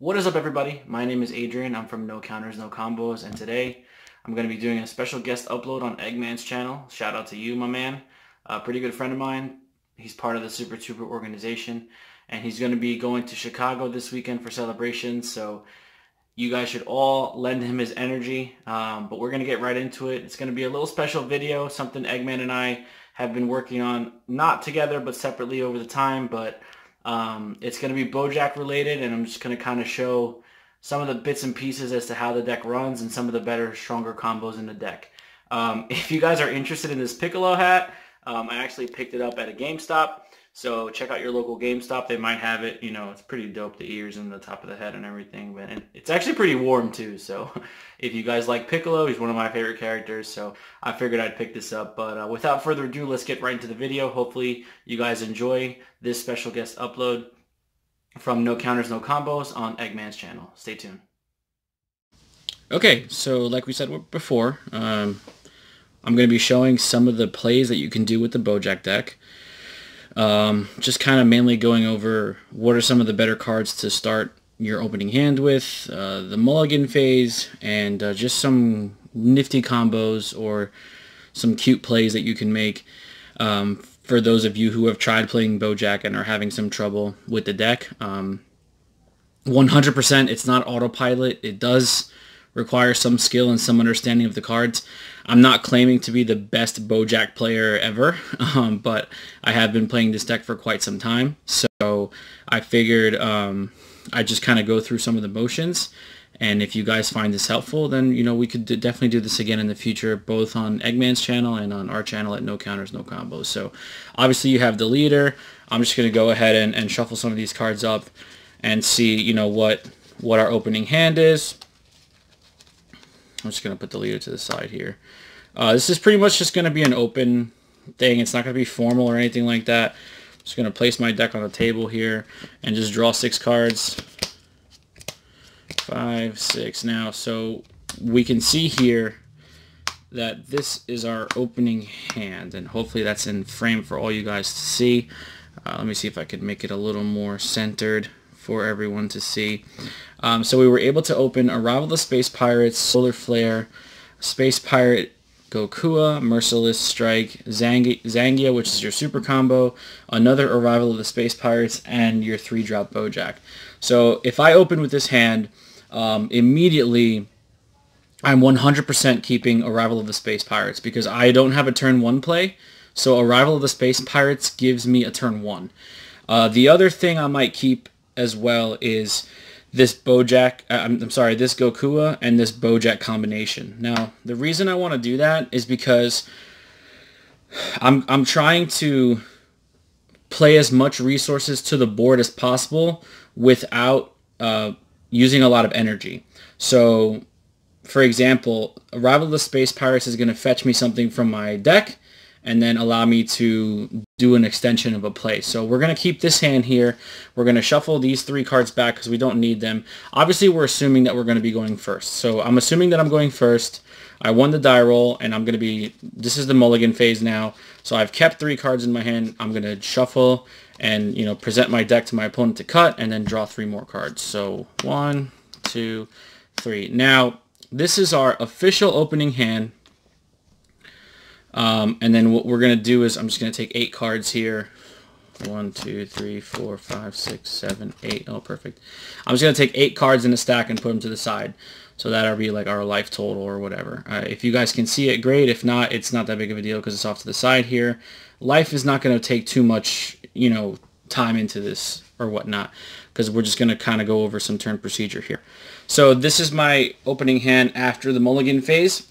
What is up, everybody? My name is Adrian. I'm from No Counters No Combos, and today I'm going to be doing a special guest upload on Eggman's channel. Shout out to you, my man. A pretty good friend of mine. He's part of the Super Tuber OrganiZation, and he's going to be going to Chicago this weekend for celebrations, so you guys should all lend him his energy. But we're going to get right into it. It's going to be a little special video, something Eggman and I have been working on, not together, but separately over the time, but it's going to be Bojack related, and I'm just going to kind of show some of the bits and pieces as to how the deck runs and some of the better, stronger combos in the deck. If you guys are interested in this Piccolo hat, I actually picked it up at a GameStop, so check out your local GameStop. They might have it. You know, it's pretty dope, the ears and the top of the head and everything, but it's actually pretty warm too. So if you guys like Piccolo, he's one of my favorite characters, so I figured I'd pick this up. But without further ado, let's get right into the video. Hopefully you guys enjoy this special guest upload from No Counters No Combos on Eggman's channel. Stay tuned. Okay, so like we said before, I'm going to be showing some of the plays that you can do with the Bojack deck. Just kind of mainly going over what are some of the better cards to start your opening hand with, the mulligan phase, and just some nifty combos or some cute plays that you can make for those of you who have tried playing Bojack and are having some trouble with the deck. 100% it's not autopilot. It does require some skill and some understanding of the cards. I'm not claiming to be the best Bojack player ever, but I have been playing this deck for quite some time, so I figured I just kind of go through some of the motions, and if you guys find this helpful, then you know we could definitely do this again in the future, both on Eggman's channel and on our channel at No Counters No Combos. So obviously you have the leader. I'm just going to go ahead and shuffle some of these cards up and see, you know, what our opening hand is. I'm just going to put the leader to the side here. This is pretty much just going to be an open thing. It's not going to be formal or anything like that. I'm just going to place my deck on the table here and just draw 6 cards. 5, 6 now. So we can see here that this is our opening hand, and hopefully that's in frame for all you guys to see. Let me see if I could make it a little more centered for everyone to see. So we were able to open Arrival of the Space Pirates, Solar Flare, Space Pirate Gokua, Merciless Strike, Zangya, which is your Super Combo, another Arrival of the Space Pirates, and your 3-drop Bojack. So if I open with this hand, immediately I'm 100% keeping Arrival of the Space Pirates because I don't have a turn 1 play, so Arrival of the Space Pirates gives me a turn 1. The other thing I might keep as well is this Bojack, I'm sorry, this Gokua and this Bojack combination. Now, the reason I want to do that is because I'm trying to play as much resources to the board as possible without using a lot of energy. So, for example, Arrival of the Space Pirates is going to fetch me something from my deck and then allow me to do an extension of a play. So we're going to keep this hand here. We're going to shuffle these 3 cards back because we don't need them. Obviously, we're assuming that we're going to be going first. So I'm assuming that I'm going first. I won the die roll, and I'm going to be... This is the mulligan phase now. So I've kept 3 cards in my hand. I'm going to shuffle and, you know, present my deck to my opponent to cut and then draw 3 more cards. So 1, 2, 3. Now, this is our official opening hand. And then what we're going to do is I'm just going to take 8 cards here. 1, 2, 3, 4, 5, 6, 7, 8. Oh, perfect. I'm just going to take 8 cards in a stack and put them to the side. So that'll be like our life total or whatever. If you guys can see it, great. If not, it's not that big of a deal because it's off to the side here. Life is not going to take too much, you know, time into this or whatnot, because we're just going to kind of go over some turn procedure here. So this is my opening hand after the mulligan phase.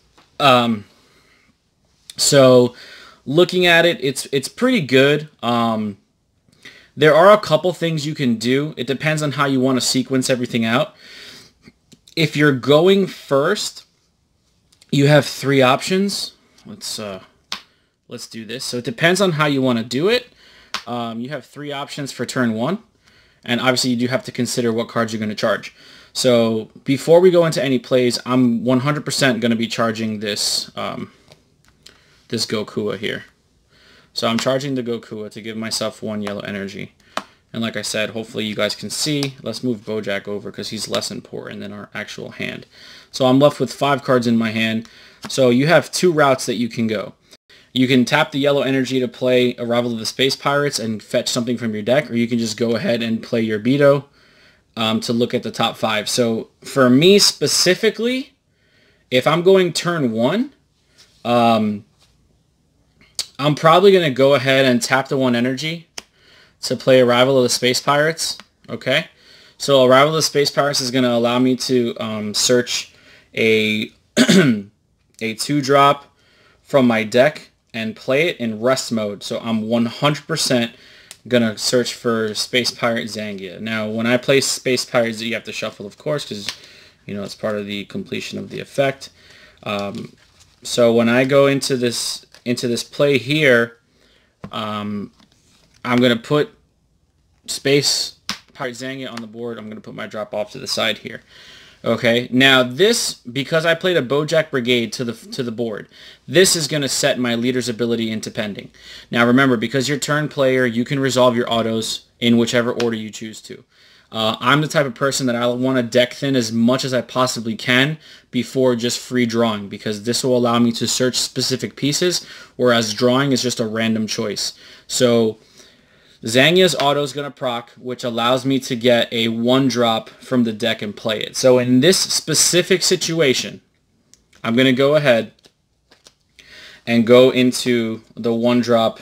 So looking at it, it's pretty good. There are a couple things you can do. It depends on how you want to sequence everything out. If you're going first, you have 3 options. Let's do this. So it depends on how you want to do it. You have 3 options for turn 1. And obviously you do have to consider what cards you're going to charge. So before we go into any plays, I'm 100% going to be charging this... this Gokua here. So I'm charging the Gokua to give myself 1 yellow energy. And like I said, hopefully you guys can see. Let's move Bojack over because he's less important than our actual hand. So I'm left with 5 cards in my hand. So you have 2 routes that you can go. You can tap the yellow energy to play Arrival of the Space Pirates and fetch something from your deck, or you can just go ahead and play your Bido to look at the top 5. So for me specifically, if I'm going turn 1, I'm probably going to go ahead and tap the 1 energy to play Arrival of the Space Pirates. Okay, so Arrival of the Space Pirates is going to allow me to search a a 2-drop from my deck and play it in rest mode. So I'm 100% going to search for Space Pirate Zangya. Now, when I play Space Pirates, you have to shuffle, of course, because you know it's part of the completion of the effect. So when I go into this play here, I'm going to put Space Pirate Zangya on the board. I'm going to put my drop off to the side here. Okay, now this, because I played a Bojack Brigade to the board, this is going to set my leader's ability into pending. Now remember, because you're turn player, you can resolve your autos in whichever order you choose to. I'm the type of person that I want to deck thin as much as I possibly can before just free drawing, because this will allow me to search specific pieces, whereas drawing is just a random choice. So Zangya's auto is going to proc, which allows me to get a 1-drop from the deck and play it. So in this specific situation, I'm going to go ahead and go into the 1-drop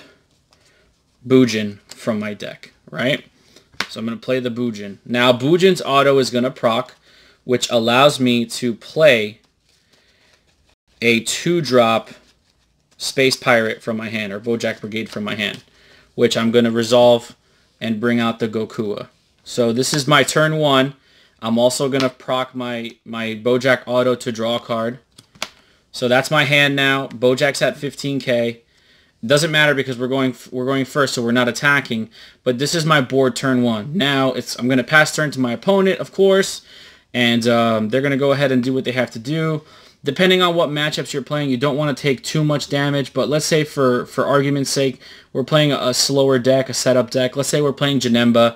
Bujin from my deck, right? So I'm going to play the Bujin. Now Bujin's auto is going to proc, which allows me to play a 2-drop Space Pirate from my hand, or Bojack Brigade from my hand, which I'm going to resolve and bring out the Gokua. So this is my turn 1. I'm also going to proc my Bojack auto to draw a card. So that's my hand now. Bojack's at 15k. Doesn't matter because we're going first, so we're not attacking. But this is my board turn 1. Now I'm going to pass turn to my opponent, of course, and they're going to go ahead and do what they have to do. Depending on what matchups you're playing, you don't want to take too much damage, but let's say for argument's sake, we're playing a slower deck, a setup deck. Let's say we're playing Janemba.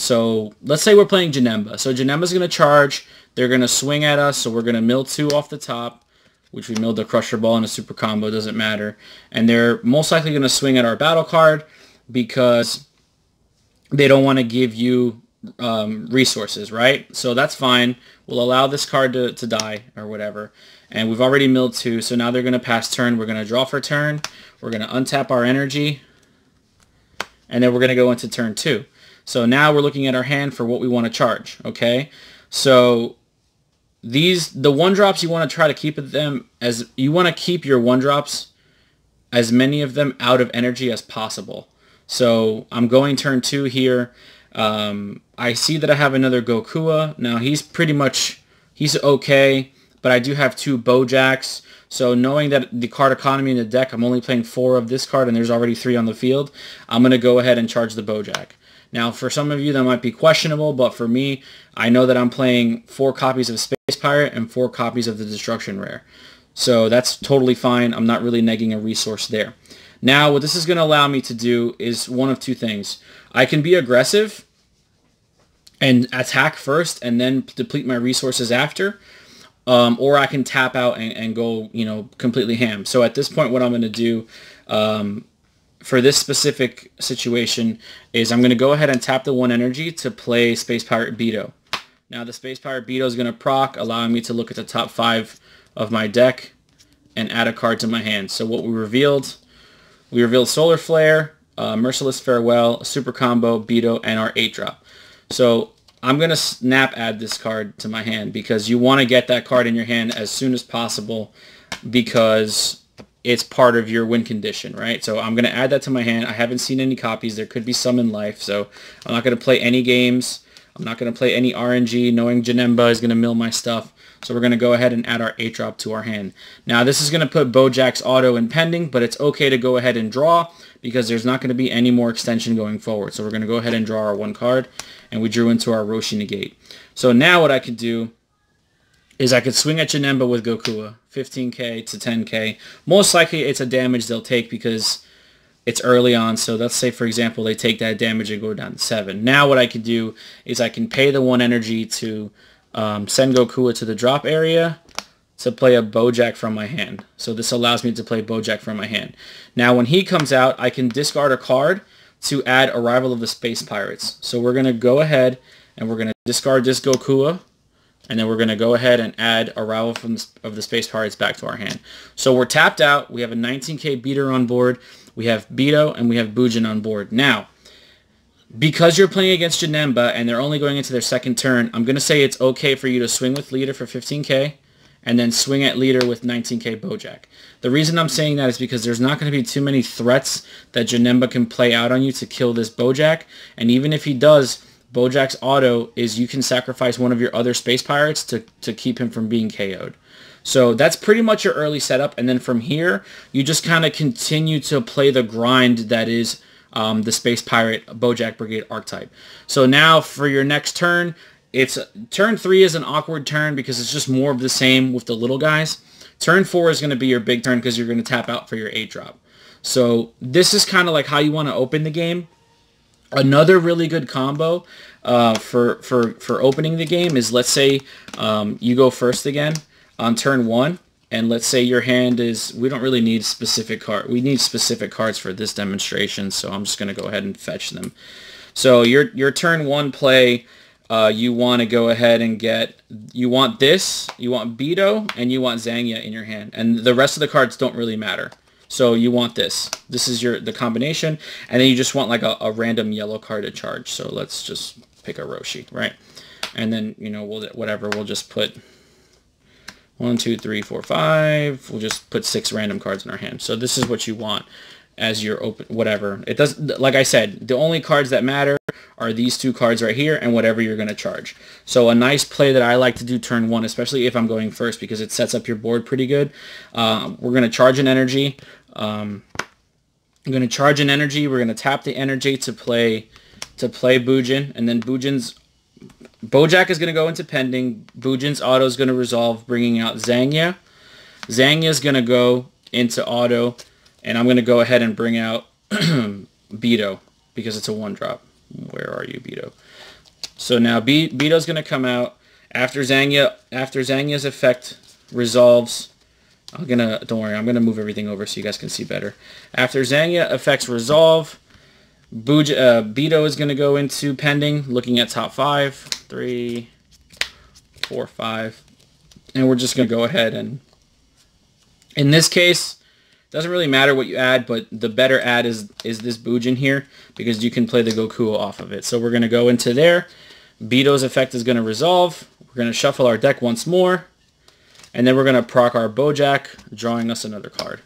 So Janemba's going to charge. They're going to swing at us, so we're going to mill 2 off the top, which we milled the Crusher Ball and a Super Combo, doesn't matter. And they're most likely going to swing at our battle card because they don't want to give you resources, right? So that's fine. We'll allow this card to die or whatever. And we've already milled 2, so now they're going to pass turn. We're going to draw for turn. We're going to untap our energy. And then we're going to go into turn 2. So now we're looking at our hand for what we want to charge, okay? So the 1-drops you want to try to keep them as... You want to keep your 1-drops, as many of them, out of energy as possible. So I'm going turn 2 here. I see that I have another Gokua. Now he's okay, but I do have 2 Bojacks. So knowing that the card economy in the deck, I'm only playing 4 of this card and there's already 3 on the field, I'm going to go ahead and charge the Bojack. Now for some of you that might be questionable, but for me, I know that I'm playing 4 copies of Space Pirate and 4 copies of the Destruction Rare. So that's totally fine. I'm not really negging a resource there. Now what this is going to allow me to do is one of 2 things. I can be aggressive and attack first and then deplete my resources after, or I can tap out and go, you know, completely ham. So at this point, what I'm going to do for this specific situation is I'm going to go ahead and tap the 1 energy to play Space Pirate Bido. Now the Space Pirate Bido is going to proc, allowing me to look at the top 5 of my deck and add a card to my hand. So what we revealed Solar Flare, Merciless Farewell, Super Combo, Bido, and our 8-drop. So I'm going to add this card to my hand because you want to get that card in your hand as soon as possible because it's part of your win condition, right? So I'm going to add that to my hand. I haven't seen any copies. There could be some in life, so I'm not going to play any games. I'm not going to play any RNG, knowing Janemba is going to mill my stuff. So we're going to go ahead and add our 8-drop to our hand. Now this is going to put Bojack's auto in pending, but it's okay to go ahead and draw because there's not going to be any more extension going forward. So we're going to go ahead and draw our 1 card, and we drew into our Roshi Negate. So now what I could do is I could swing at Janemba with Gokua, 15k to 10k. Most likely it's a damage they'll take because it's early on, so let's say, for example, they take that damage and go down to 7. Now what I could do is I can pay the 1 energy to send Gokua to the drop area to play a Bojack from my hand. So this allows me to play Bojack from my hand. Now when he comes out, I can discard a card to add Arrival of the Space Pirates. So we're going to go ahead and we're going to discard this Gokua, and then we're going to go ahead and add Arrival of the Space Pirates back to our hand. So we're tapped out. We have a 19k beater on board. We have Bido and we have Bujin on board. Now, because you're playing against Janemba and they're only going into their second turn, I'm going to say it's okay for you to swing with leader for 15k and then swing at leader with 19k Bojack. The reason I'm saying that is because there's not going to be too many threats that Janemba can play out on you to kill this Bojack. And even if he does, Bojack's auto is you can sacrifice one of your other space pirates to keep him from being KO'd. So that's pretty much your early setup. And then from here, you just kind of continue to play the grind that is the Space Pirate Bojack Brigade archetype. So now for your next turn, it's turn 3 is an awkward turn because it's just more of the same with the little guys. Turn 4 is going to be your big turn because you're going to tap out for your 8 drop. So this is kind of like how you want to open the game. Another really good combo for opening the game is, let's say you go first again on turn 1, and let's say your hand is, we don't really need specific cards. We need specific cards for this demonstration, so I'm just going to go ahead and fetch them. So your turn 1 play, you want to go ahead and get, you want this, you want Bido, and you want Zangya in your hand. And the rest of the cards don't really matter. So you want this. This is the combination. And then you just want like a random yellow card to charge. So let's just pick a Roshi, right? And then, you know, we'll just put 1, 2, 3, 4, 5. We'll just put 6 random cards in our hand. So this is what you want as your open, whatever. It doesn't, like I said, the only cards that matter are these 2 cards right here and whatever you're going to charge. So a nice play that I like to do turn 1, especially if I'm going first, because it sets up your board pretty good. We're going to charge an energy. I'm going to charge an energy. We're going to tap the energy to play Bujin, and then Bujin's Bojack is going to go into pending. Bujin's auto is going to resolve, bringing out Zangya. Zangya is going to go into auto, and I'm going to go ahead and bring out Bido because it's a 1-drop. Where are you, Bido? So now Bido's going to come out after Zangya. After Zangya's effect resolves, don't worry, I'm going to move everything over so you guys can see better. After Zangya effects resolve, Bido is going to go into pending, looking at top 5, 3, 4, 5, and we're just going to go ahead and, in this case, doesn't really matter what you add, but the better add is this Bujin here because you can play the Gokua off of it. So we're going to go into there. Bido's effect is going to resolve. We're going to shuffle our deck once more, and then we're going to proc our Bojack, drawing us another card.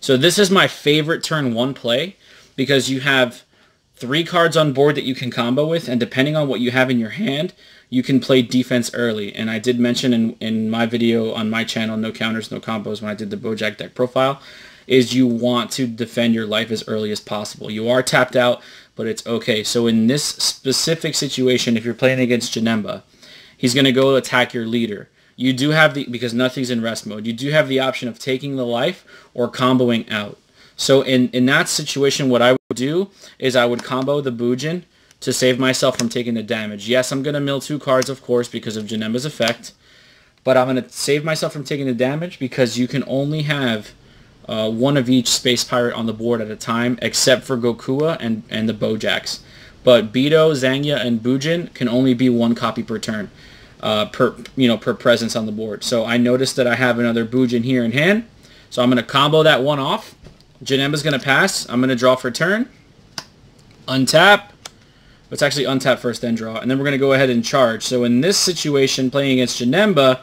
So this is my favorite turn 1 play because you have 3 cards on board that you can combo with, and depending on what you have in your hand, you can play defense early. And I did mention in my video on my channel, No Counters No Combos, when I did the Bojack deck profile, is you want to defend your life as early as possible. You are tapped out, but it's okay. So in this specific situation, if you're playing against Janemba, he's going to go attack your leader. You do have the, because nothing's in rest mode, you do have the option of taking the life or comboing out. So in that situation, what I would do is I would combo the Bujin to save myself from taking the damage. Yes, I'm going to mill 2 cards, of course, because of Janemba's effect, but I'm going to save myself from taking the damage because you can only have 1 of each space pirate on the board at a time, except for Gokua and the Bojacks. But Bido, Zangya, and Bujin can only be 1 copy per turn, per presence on the board. So I noticed that I have another Bujin here in hand, so I'm going to combo that 1 off. Janemba's going to pass. I'm going to draw for turn. Untap. Let's actually untap first, then draw, and then we're going to go ahead and charge. So in this situation, playing against Janemba,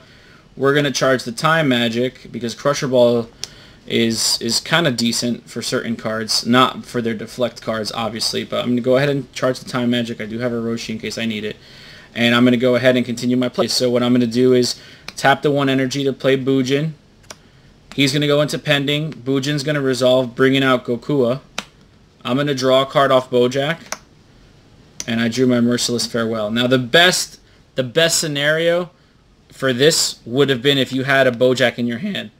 we're going to charge the Time Magic because Crusher Ball is kind of decent for certain cards, not for their deflect cards, obviously, but I'm going to go ahead and charge the Time Magic. I do have a Roshi in case I need it, and I'm going to go ahead and continue my play. So what I'm going to do is tap the 1 energy to play Bujin. He's going to go into pending. Bujin's going to resolve, bringing out Gokua. I'm going to draw a card off Bojack, and I drew my Merciless Farewell. Now the best scenario for this would have been if you had a Bojack in your hand.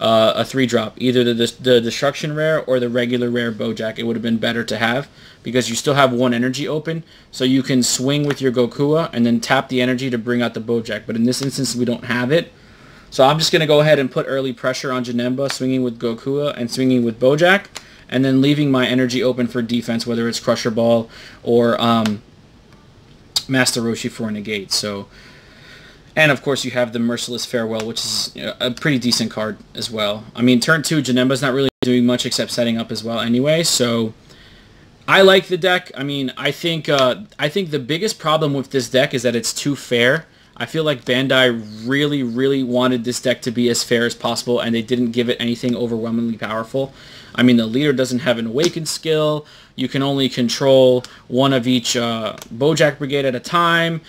a 3-drop, either the Destruction Rare or the regular Rare Bojack. It would have been better to have, because you still have one energy open, so you can swing with your Gokua and then tap the energy to bring out the Bojack. But in this instance, we don't have it. So I'm just going to go ahead and put early pressure on Janemba, swinging with Gokua and swinging with Bojack, and then leaving my energy open for defense, whether it's Crusher Ball or Master Roshi for a negate. So, and of course you have the Merciless Farewell, which is a pretty decent card as well. I mean, turn 2, Janemba's not really doing much except setting up as well anyway, so I like the deck. I mean, I think the biggest problem with this deck is that it's too fair. I feel like Bandai really, really wanted this deck to be as fair as possible, and they didn't give it anything overwhelmingly powerful. I mean, the leader doesn't have an awakened skill. You can only control one of each Bojack Brigade at a time.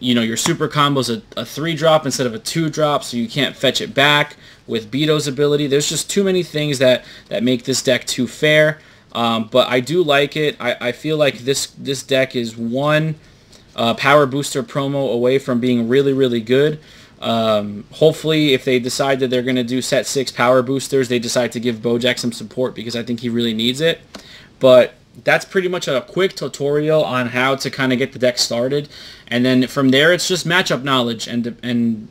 You know, your Super Combo's a 3-drop instead of a 2-drop, so you can't fetch it back with Bido's ability. There's just too many things that make this deck too fair. But I do like it. I feel like this deck is one power booster promo away from being really, really good. Hopefully, if they decide that they're going to do set 6 power boosters, they decide to give Bojack some support, because I think he really needs it. But that's pretty much a quick tutorial on how to kind of get the deck started, and then from there it's just matchup knowledge and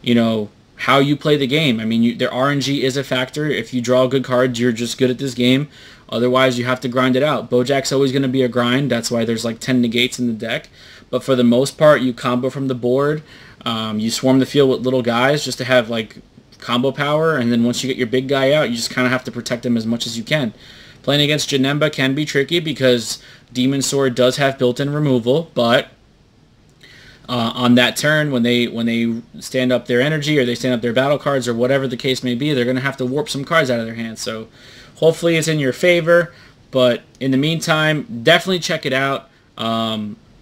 you know, how you play the game. I mean, their RNG is a factor. If you draw good cards, you're just good at this game. Otherwise, you have to grind it out. Bojack's always going to be a grind. That's why there's like 10 negates in the deck. But for the most part, you combo from the board. You swarm the field with little guys just to have like combo power, and then once you get your big guy out, you just kind of have to protect him as much as you can. Playing against Janemba can be tricky because Demon Sword does have built-in removal, but on that turn, when they stand up their energy or they stand up their battle cards or whatever the case may be, they're going to have to warp some cards out of their hands. So hopefully it's in your favor, but in the meantime, definitely check it out.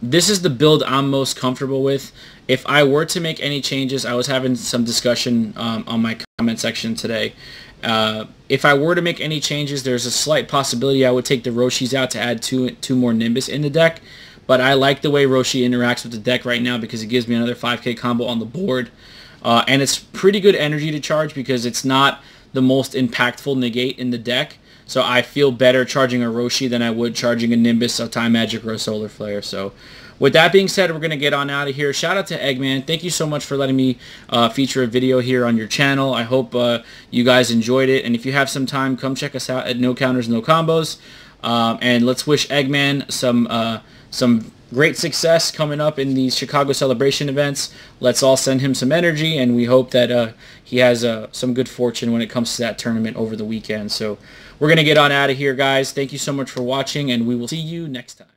This is the build I'm most comfortable with. If I were to make any changes, I was having some discussion on my comment section today. If I were to make any changes, there's a slight possibility I would take the Roshis out to add two more Nimbus in the deck. But I like the way Roshi interacts with the deck right now, because it gives me another 5k combo on the board. And it's pretty good energy to charge, because it's not the most impactful negate in the deck. So I feel better charging a Roshi than I would charging a Nimbus, a Time Magic, or a Solar Flare. So with that being said, we're going to get on out of here. Shout out to Eggman. Thank you so much for letting me feature a video here on your channel. I hope you guys enjoyed it. And if you have some time, come check us out at No Counters No Combos. And let's wish Eggman some great success coming up in these Chicago Celebration events. Let's all send him some energy, and we hope that he has some good fortune when it comes to that tournament over the weekend. So we're going to get on out of here, guys. Thank you so much for watching, and we will see you next time.